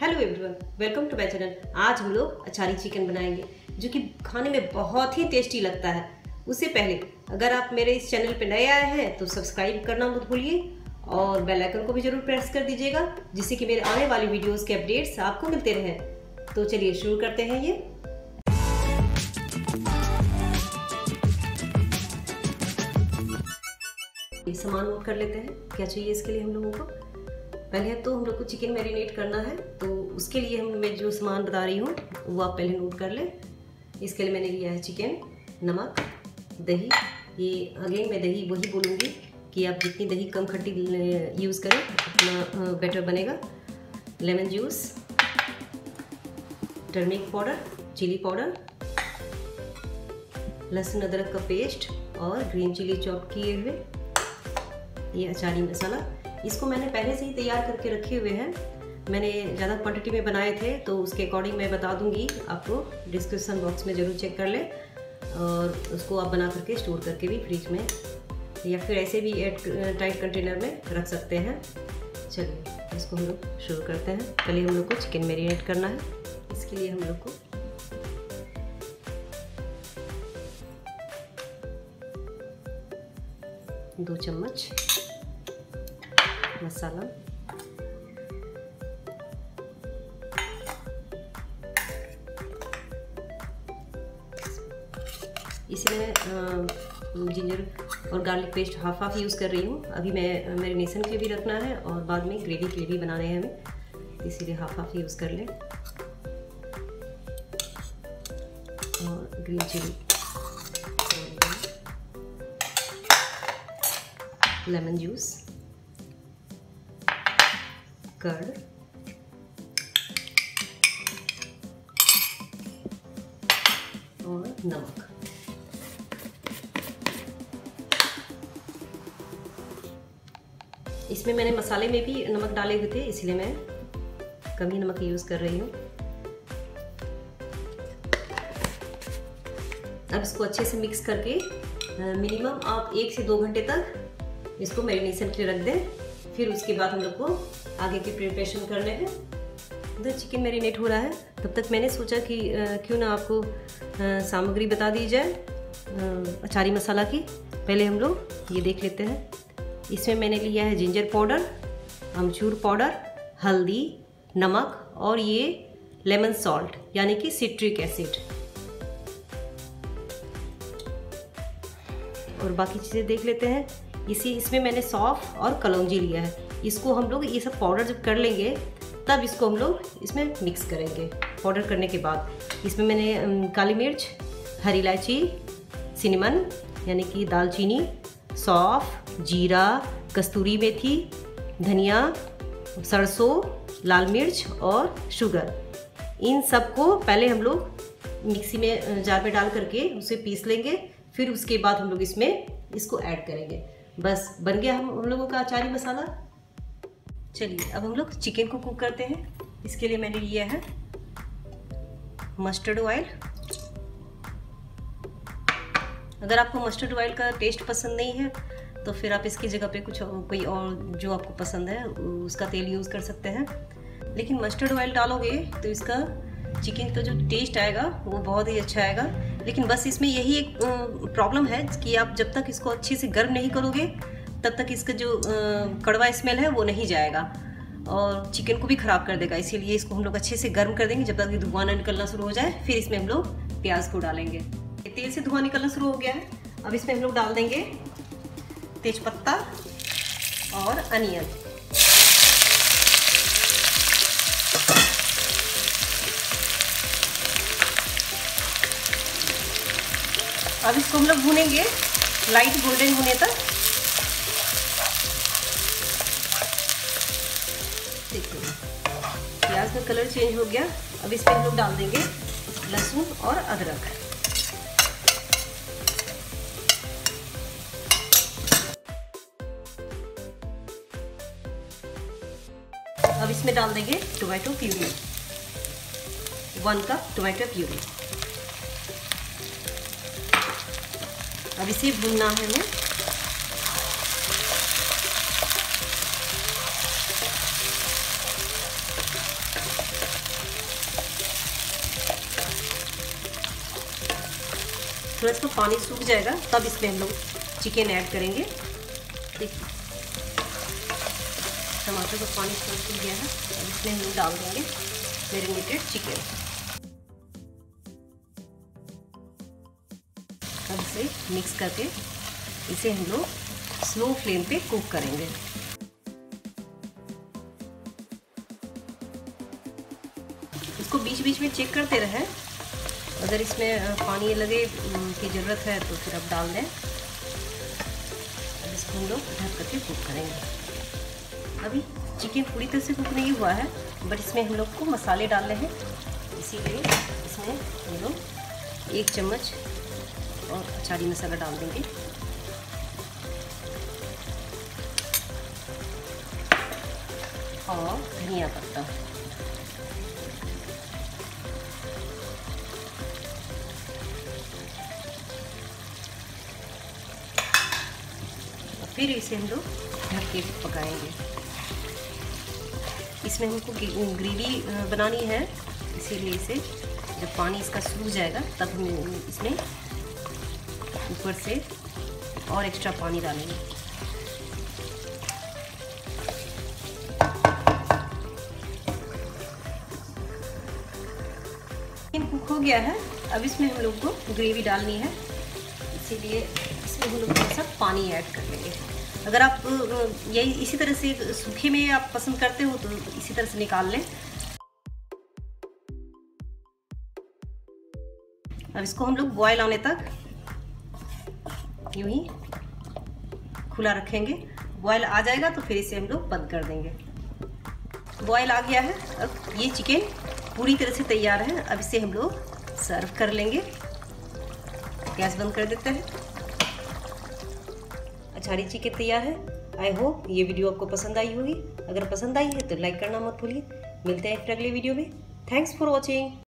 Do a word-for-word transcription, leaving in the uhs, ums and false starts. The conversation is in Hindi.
Hello everyone, welcome to my channel. आज हम लोग अचारी चिकन बनाएंगे जो कि खाने में बहुत ही टेस्टी लगता है। उससे पहले अगर आप मेरे इस चैनल पर नए आए हैं तो सब्सक्राइब करना मत भूलिए और बेल आइकन को भी ज़रूर प्रेस कर दीजिएगा जिससे कि मेरे आने वाली वीडियोस के अपडेट्स आपको मिलते रहें। तो चलिए शुरू करते हैं। ये ये सामान नोट कर लेते हैं क्या चाहिए इसके लिए हम लोगों को। पहले तो हम लोग को चिकन मैरिनेट करना है, तो उसके लिए हम मैं जो सामान बता रही हूँ वो आप पहले नोट कर लें। इसके लिए मैंने लिया है चिकन, नमक, दही। ये अगेन मैं दही वही बोलूँगी कि आप जितनी दही कम खट्टी यूज़ करें उतना बेटर बनेगा। Lemon juice, turmeric powder, chilli powder, लहसुन अदरक का पेस्ट और ग्रीन चिली चॉप किए हुए। ये अचारी मसाला, इसको मैंने पहले से ही तैयार करके रखे हुए हैं। मैंने ज़्यादा क्वांटिटी में बनाए थे तो उसके अकॉर्डिंग मैं बता दूंगी आपको, डिस्क्रिप्शन बॉक्स में ज़रूर चेक कर लें। और उसको आप बना करके स्टोर करके भी फ्रिज में या फिर ऐसे भी टाइट कंटेनर में रख सकते हैं। चलिए इसको हम लोग शुरू करते हैं। पहले हम लोग को चिकन मैरिनेट करना है, इसके लिए हम लोग को दो चम्मच मसाला, इसमें जिंजर और garlic paste half half use कर रही हूँ। अभी मैं मैरिनेशन के लिए भी रखना है और बाद में ग्रेवी के लिए भी बनाने हैं हमें, इसीलिए हाफ हाफ यूज़ कर लें। और green chilli, lemon juice, curd, और नमक। इसमें मैंने मसाले में भी नमक डाले हुए थे इसलिए मैं कम ही नमक यूज़ कर रही हूँ। अब इसको अच्छे से मिक्स करके मिनिमम आप एक से दो घंटे तक इसको मैरिनेशन के लिए रख दें। फिर उसके बाद हम लोग को आगे की प्रिपरेशन करने हैं। उधर चिकन मैरिनेट हो रहा है, तब तक मैंने सोचा कि क्यों ना आपको सामग्री बता दी जाए अचारी मसाला की। पहले हम लोग ये देख लेते हैं। इसमें मैंने लिया है जिंजर पाउडर, अमचूर पाउडर, हल्दी, नमक और ये लेमन सॉल्ट यानी कि सिट्रिक एसिड। और बाकी चीज़ें देख लेते हैं। इसी इसमें मैंने सौंफ और कलौंजी लिया है। इसको हम लोग ये सब पाउडर जब कर लेंगे तब इसको हम लोग इसमें मिक्स करेंगे। पाउडर करने के बाद इसमें मैंने काली मिर्च, हरी इलायची, सिनेमन यानी कि दालचीनी, सौंफ, जीरा, कस्तूरी मेथी, धनिया, सरसों, लाल मिर्च और शुगर। इन सब को पहले हम लोग मिक्सी में जार में डाल करके उसे पीस लेंगे। फिर उसके बाद हम लोग इसमें इसको ऐड करेंगे। बस बन गया हम हम लोगों का अचारी मसाला। चलिए अब हम लोग चिकन को कुक करते हैं। इसके लिए मैंने लिया है मस्टर्ड ऑयल। अगर आपको मस्टर्ड ऑयल का टेस्ट पसंद नहीं है तो फिर आप इसकी जगह पे कुछ कोई और जो आपको पसंद है उसका तेल यूज़ कर सकते हैं। लेकिन मस्टर्ड ऑयल डालोगे तो इसका चिकन का जो टेस्ट आएगा वो बहुत ही अच्छा आएगा। लेकिन बस इसमें यही एक प्रॉब्लम है कि आप जब तक इसको अच्छे से गर्म नहीं करोगे तब तक इसका जो कड़वा स्मेल है वो नहीं जाएगा और चिकन को भी ख़राब कर देगा। इसीलिए इसको हम लोग अच्छे से गर्म कर देंगे जब तक ये धुआं ना निकलना शुरू हो जाए। फिर इसमें हम लोग प्याज को डालेंगे। तेल से धुआं निकलना शुरू हो गया है। अब इसमें हम लोग डाल देंगे तेजपत्ता और अनियन। अब इसको हम लोग भूनेंगे लाइट गोल्डन होने तक। देखिए प्याज का कलर चेंज हो गया। अब इसमें हम लोग डाल देंगे लहसुन और अदरक। अब इसमें डाल देंगे tomato puree, one cup tomato puree. अब इसे भूनना है हमें। थोड़ा इसमें पानी सूख जाएगा तब इसमें हम लोग चिकन ऐड करेंगे। देखिए टमाटर का पानी सूख गया है, अब इसमें हम डाल देंगे मैरिनेटेड चिकन। अब इसे मिक्स करके इसे हम लोग स्लो फ्लेम पे कुक करेंगे। इसको बीच बीच में चेक करते रहें, अगर इसमें पानी लगे की ज़रूरत है तो फिर आप डाल दें। अब इसको हम लोग ढक करके कुक करेंगे। अभी चिकन पूरी तरह से कुक नहीं हुआ है, बट इसमें हम लोग को मसाले डालने हैं, इसीलिए इसमें हम लोग एक चम्मच और अचारी मसाला डाल देंगे। और धनिया पत्ता, फिर इसे हम लोग ढक के पकाएंगे। इसमें हमको ग्रेवी बनानी है, इसीलिए इसे जब पानी इसका सूख जाएगा तब हम इसमें ऊपर से और एक्स्ट्रा पानी डालेंगे। चिकन कुक हो गया है, अब इसमें हम लोग को ग्रेवी डालनी है, इसीलिए इसमें हम लोग थोड़ा सा पानी ऐड कर लेंगे। अगर आप यही इसी तरह से सूखे में आप पसंद करते हो तो इसी तरह से निकाल लें। अब इसको हम लोग बॉयल आने तक यूं ही खुला रखेंगे। बॉयल आ जाएगा तो फिर इसे हम लोग बंद कर देंगे। बॉयल आ गया है, अब ये चिकन पूरी तरह से तैयार है। अब इसे हम लोग सर्व कर लेंगे। गैस बंद कर देते हैं। अचारी चिकन तैयार है। आई होप ये वीडियो आपको पसंद आई होगी। अगर पसंद आई है तो लाइक करना मत भूलिए। मिलते हैं फिर अगले वीडियो में। Thanks for watching.